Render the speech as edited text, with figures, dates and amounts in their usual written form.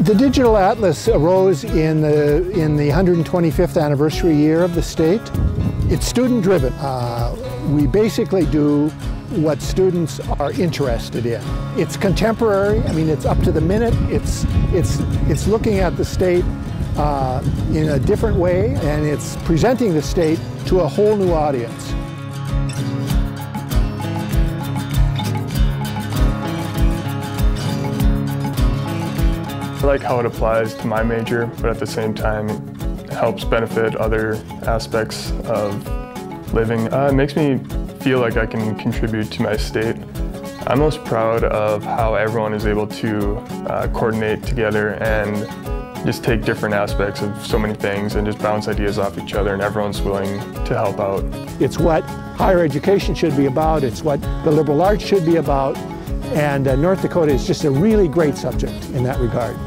The Digital Atlas arose in the 125th anniversary year of the state. It's student-driven. We basically do what students are interested in. It's contemporary. I mean, it's up to the minute. It's looking at the state in a different way, and it's presenting the state to a whole new audience. I like how it applies to my major, but at the same time it helps benefit other aspects of living. It makes me feel like I can contribute to my state. I'm most proud of how everyone is able to coordinate together and just take different aspects of so many things and just bounce ideas off each other, and everyone's willing to help out. It's what higher education should be about, it's what the liberal arts should be about, and North Dakota is just a really great subject in that regard.